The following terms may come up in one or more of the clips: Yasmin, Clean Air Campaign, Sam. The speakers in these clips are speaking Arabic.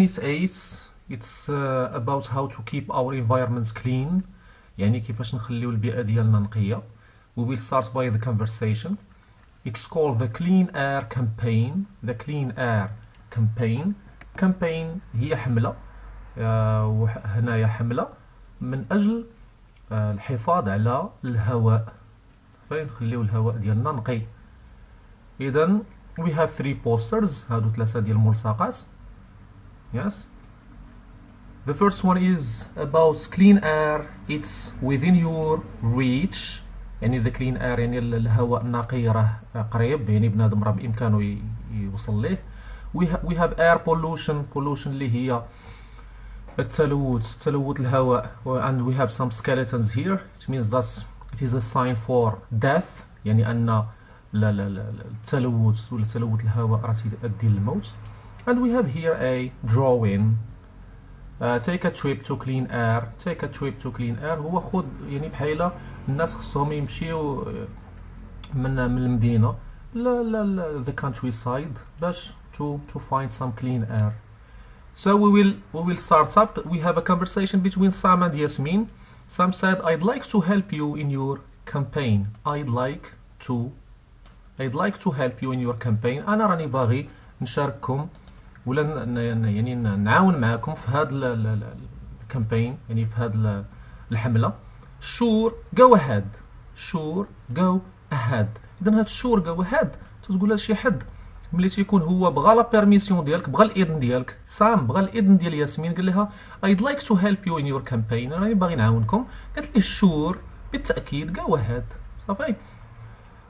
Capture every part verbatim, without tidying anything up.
unit eight it's uh, about how to keep our environments clean, يعني كيفاش نخليو البيئة ديالنا نقية. We will start by the conversation. It's called the Clean Air Campaign. The Clean Air Campaign. Campaign هي حملة، وهنايا حملة من أجل الحفاظ على الهواء، فنخليو الهواء ديالنا نقي. إذا we have three posters، هادو ثلاثة ديال الملصقات. Yes. The first one is about clean air. It's within your reach. يعني the clean air يعني الهواء النقي راه قريب، يعني بنادم راه بإمكانه يوصل ليه. We have we have air pollution. Pollution اللي هي التلوث، تلوث الهواء. And we have some skeletons here. It means that it is a sign for death. يعني أن لا لا لا التلوث ولا تلوث الهواء راه تؤدي للموت. And we have here a drawing. Uh, take a trip to clean air. Take a trip to clean air. هو خود يعني بحال الناس خصهم يمشيو من من المدينة لا لا لا the countryside باش to to find some clean air. So we will we will start up. We have a conversation between Sam and Yasmin. Sam said, "I'd like to help you in your campaign. I'd like to I'd like to help you in your campaign." أنا راني باغي نشارككم ولا يعني نعاون معاكم في هذا الكامبين، يعني في هذا الحمله. Sure go ahead. Sure go ahead. اذا هذا sure go ahead تقولها لشي حد ملي تيكون هو بغى لا بيرميسيون ديالك، بغى الاذن ديالك. سام بغى الاذن ديال ياسمين، قال لها I'd like to help you in your campaign، راني باغي نعاونكم. قالت لي sure بالتاكيد go ahead. صافي.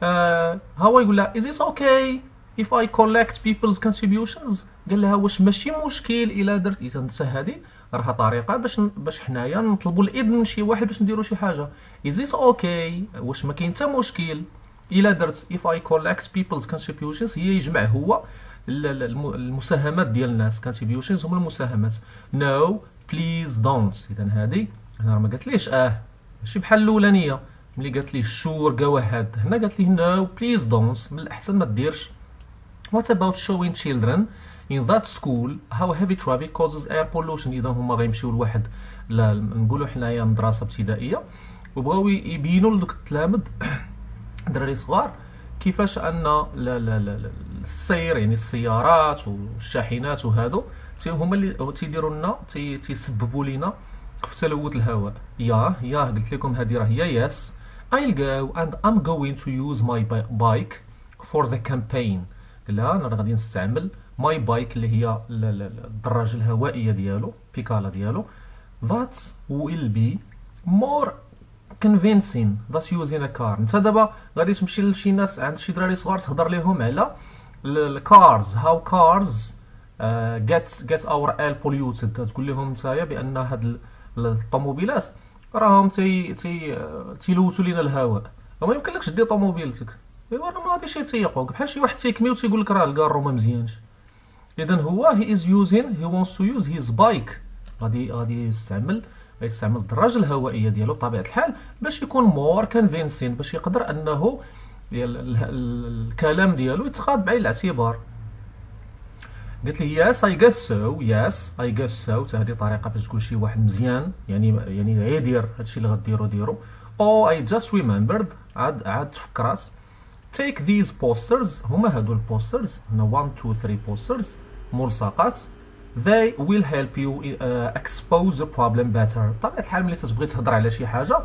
آه هو يقول لها is it okay if I collect people's contributions؟ قال لها واش ماشي مشكل الا درت. اذا حتى هذه راها طريقه باش باش حنايا نطلبوا الاذن من شي واحد باش نديروا شي حاجه. is this okay؟ واش ما كاين حتى مشكل الا درت if I collect people's contributions، هي يجمع هو المساهمات ديال الناس. contributions هما المساهمات. no please don't. اذا هذه هنا ما قالتليش اه، ماشي بحال الاولانيه ملي قالت لي sure go ahead. هنا قالت لي no please don't، من الاحسن ما ديرش. What about showing children in that school how heavy traffic causes air pollution؟ إذا هما غيمشيو لواحد لا نقولوا حنايا مدرسة ابتدائية وبغاو يبينوا لدوك التلامد دراري صغار كيفاش أن لا لا لا السير يعني السيارات والشاحنات وهادو هما اللي تيديروا لنا تيسببوا لينا في تلوث الهواء. ياه ياه قلت لكم هذه راه هي. يس I'll go and I'm going to use my bike for the campaign. لا انا غادي نستعمل ماي بايك اللي هي الدراجه الهوائيه ديالو، بيكالا ديالو. that will be more convincing than using a car. انت دابا غادي تمشي لشي ناس عند شي دراري صغار تهضر لهم على الكارز، هاو كارز جيت جيت اور اير بوليوتد، تقول لهم نتايا بان هاد الطوموبيلات راهم تي تي تيلوثوا لينا الهواء. ما يمكنلكش دير طوموبيلتك ايوا راه ما غاديش يتيقوك، بحال شي واحد تيكمي وتيقول لك راه الكارو ما مزيانش. اذا هو هي از يوزين هي وونس تو يوز هيز بايك، غادي غادي يستعمل يستعمل الدراجه الهوائيه ديالو بطبيعه الحال باش يكون مور كونفينسين، باش يقدر انه الكلام ديالو يتخاض بعين الاعتبار. قالت لي ياس اي جاس سو. ياس اي جاس سو حتى هذه طريقه باش تقول شي واحد مزيان، يعني يعني غيدير هادشي اللي غديرو ديرو. او اي جاست ريممبرد، عاد عاد تفكرات. Take these posters. هما هادو البوسترز، هنا one two three posters ملصقات. They will help you uh, expose the problem better. طبعا الحال ملي تبغي تهضر على شي حاجه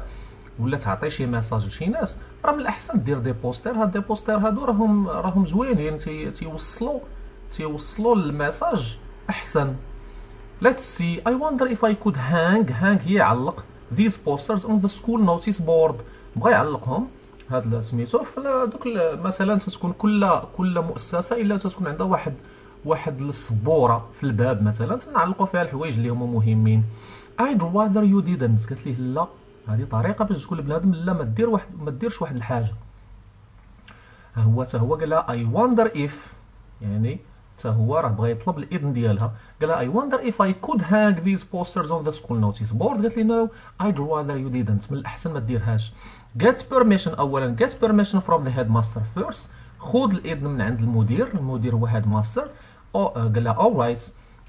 ولا تعطي شي ميساج لشي ناس راه من الاحسن دير دي بوستر. هاد دي بوستر هادو راهم راهم زوينين، تي تيوصلوا تيوصلوا الميساج احسن. Let's see. I wonder if I could hang hang هي علق these posters on the school notice board. بغا يعلقهم هاد سميتو فلا دوك مثلا تتكون كل كل مؤسسه الا تتكون عندها واحد واحد السبوره في الباب مثلا تنعلقوا فيها الحوايج اللي هما مهمين. I'd rather you didn't. قالت ليه لا، هذه طريقه باش تقول لبنادم لا ما دير واحد ما ديرش واحد الحاجه. ها هو حتى هو قال لها I wonder if، يعني حتى هو راه بغى يطلب الاذن ديالها. قال لها I wonder if I could hang these posters on the school notice board. قالت لي no I'd rather you didn't، من الاحسن ما ديرهاش. get permission. اولا get permission from the headmaster first. خذ الاذن من عند المدير، المدير هو headmaster. او قال لها alright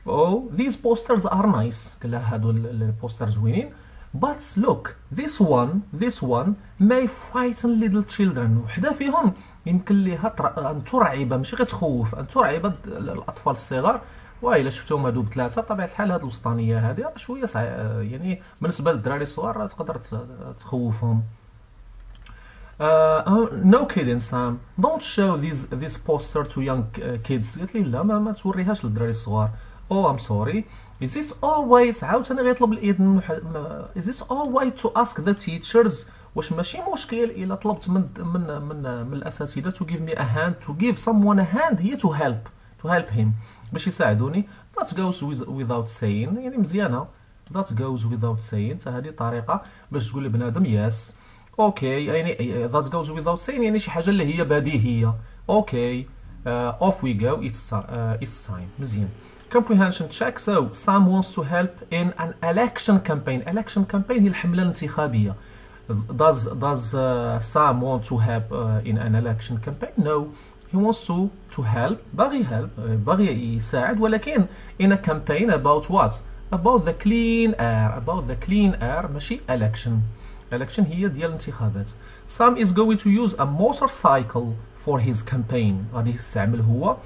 Oh, these posters are nice. كلا هادو البوستر زوينين. But look, this one, this one may frighten little children. وحدة فيهم يمكن ليها أن ترعب، ماشي غير تخوف، أن ترعب الأطفال الصغار. وإلا شفتهم هادو بثلاثة بطبيعة الحال هاد الوسطانية هادي شوية صعيب، يعني بالنسبة للدراري الصغار تقدر تخوفهم. Uh, no kidding Sam, don't show this this poster to young kids. قالت لي لا ما, ما توريهاش للدراري الصغار. Oh, I'm sorry. Is this always عاوتاني غيطلب الإذن؟ Is this always to ask the teachers؟ واش ماشي مشكل إلا طلبت من من من من الأساتذة to give me a hand, to give someone a hand هي to help, to help him باش يساعدوني. That goes without saying. يعني مزيانة. That goes without saying. هذه طريقة باش تقول لبنادم yes. اوكي okay. يعني that goes without saying يعني شي حاجه اللي هي بديهيه. اوكي okay. uh, off we go, it's uh, it's time. مزيان. comprehension check. So Sam wants to help in an election campaign. election campaign هي الحمله الانتخابيه. does does uh, Sam want to help uh, in an election campaign? No, he wants to to help. باغي help باغي يساعد ولكن in a campaign about what? about the clean air. about the clean air ماشي election. election هي ديال الانتخابات. Sam is going to use a motorcycle for his campaign. غادي يستعمل هو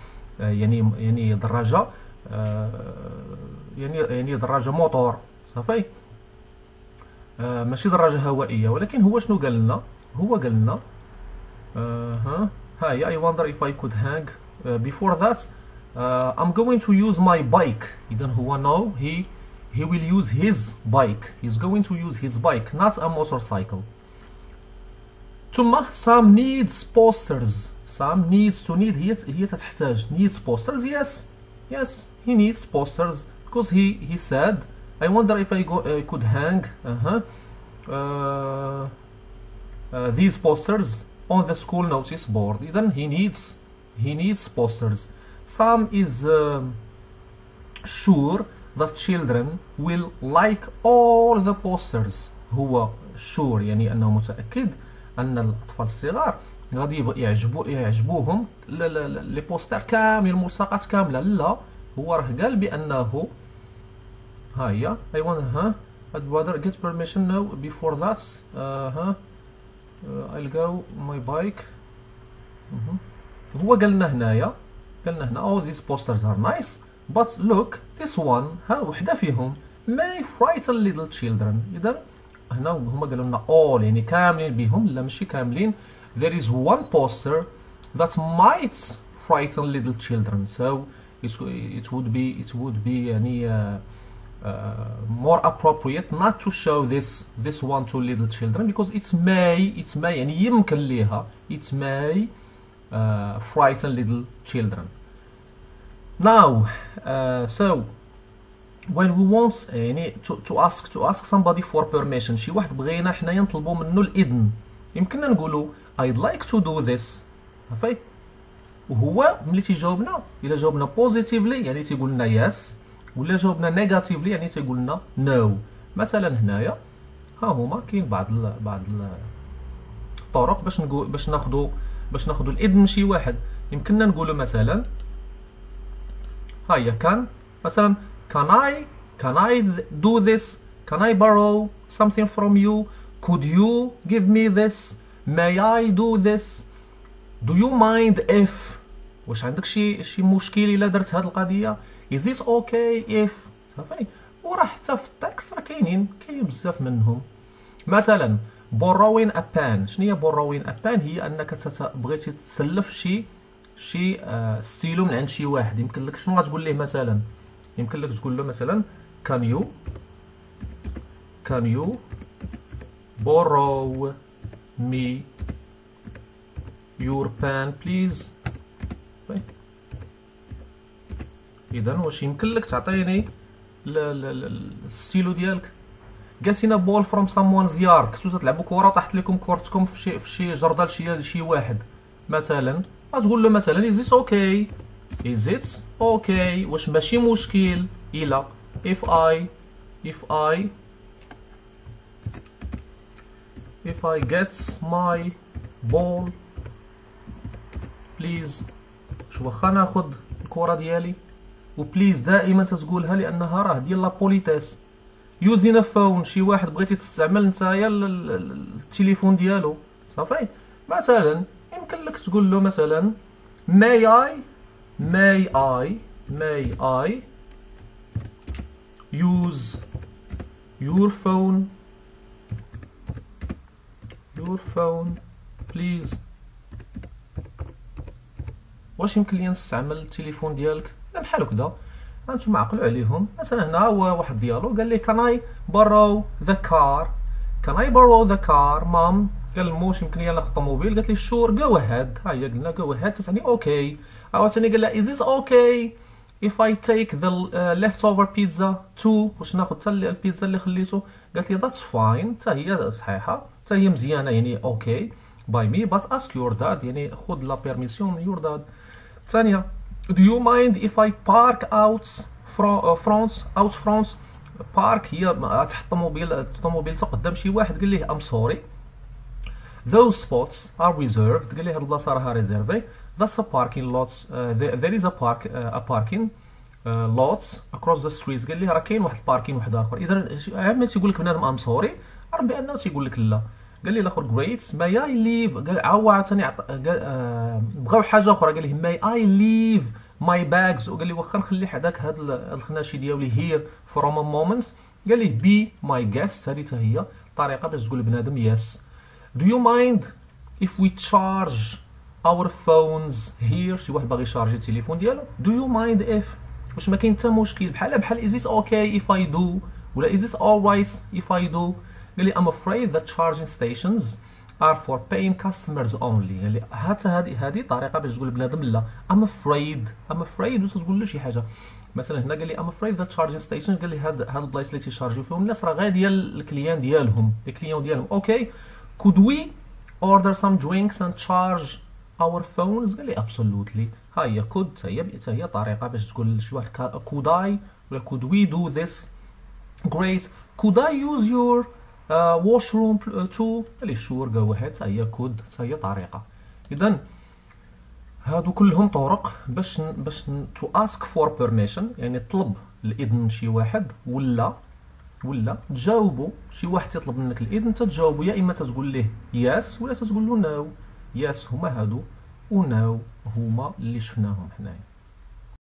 يعني يعني دراجة يعني يعني دراجة موتور صافي ماشي دراجة هوائية. ولكن هو شنو قال لنا؟ هو قال لنا ها هاي I wonder if I could hang before that I'm going to use my bike. إذا هو no he He will use his bike. He's going to use his bike, not a motorcycle. ثم Sam needs posters. Sam needs to need هي هي تحتاج needs posters. Yes, yes, he needs posters because he he said I wonder if I go, uh, could hang uh-huh, uh, uh, these posters on the school notice board. Then he needs he needs posters. Sam is uh, sure. The children will like all the posters. هو sure يعني أنه متأكد أن الأطفال الصغار غادي يعجبو يعجبوهم لي بوستر كامل الملصقات كاملة. لا هو راه قال بأنه ها هي I want ها I'd rather get permission now before that ها I'll go my bike. هو قال لنا هنايا قال لنا هنا oh these posters are nice. But look, this one, ها وحدة فيهم may frighten little children. إذا هنا هما قالوا لنا all يعني كاملين بهم. لا ماشي كاملين. There is one poster that might frighten little children. So it, it would be it would be يعني uh, uh, more appropriate not to show this this one to little children because it may it may يعني يمكن ليها it may uh, frighten little children. Now, uh, so when we want يعني to to ask to ask somebody for permission, شي واحد بغينا حنايا نطلبو منو الإذن. يمكننا نقولو I'd like to do this. صافي. وهو ملي تيجاوبنا إلا جاوبنا positively يعني تيقول لنا yes، ولا جاوبنا negatively يعني تيقول لنا no. مثلا هنايا ها هما كاين بعض ال بعض الطرق باش نقول باش ناخدو باش ناخدو الإذن من شي واحد. يمكننا نقولو مثلا هايا كان مثلا can I can I do this, can I borrow something from you, could you give me this, may I do this, do you mind if, واش عندك شي شي مشكل الا درت هاد القضيه, is this okay if. صافي. وراه حتى في التاكس راه كاينين كاينين بزاف منهم. مثلا borrowing a pen. شنو هي borrowing a pen؟ هي انك بغيتي تسلف شي شي ستيلو من عند شي واحد. يمكن لك شنو غتقول ليه مثلا؟ يمكن لك تقول له مثلا can you can you borrow me your pen please. اذا واش يمكن لك تعطيني الستيلو ديالك؟ قاسينا بول فروم someone's yard. كنتو تلعبوا كره طاحت لكم كورتكم في شي في شي جرده لشي شي واحد مثلا. غتقول له مثلا is this okay, is it okay, واش ماشي مشكل إلا if I if I if I get my ball please. شو واخا ناخد الكرة ديالي وبليز دائما تقولها لانها راه ديال لابوليتيس. يوزينا فون شي واحد بغيتي تستعمل نتايا التليفون ديالو صافي، مثلا يمكن لك تقول له مثلا may I may I may I use your phone your phone please. واش يمكن لي نستعمل التليفون ديالك؟ بحال هكذا انتم عقلوا عليهم. مثلا هنا هو واحد ديالو قال لي كان اي بارو ذا كار، كان اي بارو ذا كار مام. قال الموش يمكن لي ناخذ الطوموبيل، قالت لي شور جو اهيد. ها هي قلنا جو اهيد تعني اوكي. عاوتاني قال لها از اوكي اف اي تيك ذا ليفت اوفر بيتزا تو، واش ناخذ حتى البيتزا اللي خليته؟ قالت لي ذاتس فاين، حتى هي صحيحه حتى هي مزيانه يعني اوكي باي مي بات اسك يور داد، يعني خذ لا بيرميسيون يور داد. ثانيه do you mind if I park out front out front. park هي تحط الطوموبيل الطوموبيل قدام شي واحد، قال ليه I'm sorry those spots are reserved. قال ليه هاد البلاصه راها ريزيرفي. that's a parking lots uh, there, there is a park uh, a parking uh, lots across the streets. قال ليه راه كاين واحد الباركين واحد اخر. اذا عامه تيقول لك بنادم I'm sorry راه بانه تيقول لك لا. قال لي الاخر great may I leave. قال عاود عطاني بغاو حاجه اخرى، قال لي may I leave my bags. وقال لي واخا نخلي حداك هاد الخناشي ديالي here for a moment. قال لي be my guest. هذه حتى هي طريقه باش تقول لبنادم يس. do you mind if we charge our phones here. شي واحد باغي يشارجي التليفون ديالو do you mind if، واش ما كاين حتى مشكل، بحال بحال is it okay if I do ولا is it alright if I do. قال لي I'm afraid that charging stations are for paying customers only. قال لي حتى هذه هذه طريقه باش تقول لبنادم لا. I'm afraid I'm afraid وتقول له شي حاجه. مثلا هنا قال لي I'm afraid that charging stations، قال لي هاد هاد البلايص اللي تيشارجيو فيهم الناس راه غاديه للكليان ديالهم الكليون ديالهم. اوكي could we order some drinks and charge our phones. قال لي absolutely. ها هي could هي حتى هي طريقه باش تقول لشي واحد could I ولا could we do this. great could I use your Uh, washroom تو. اللي شور كاع واحد حتى هي كود حتى هي طريقه. اذا هادو كلهم طرق باش باش تو اسك فور بيرميشن، يعني طلب الاذن من شي واحد ولا ولا تجاوبو. شي واحد يطلب منك الاذن تتجاوبو، يا اما تتقول ليه يس ولا تتقول له نو. يس هما هادو ونو هما اللي شفناهم حنايا.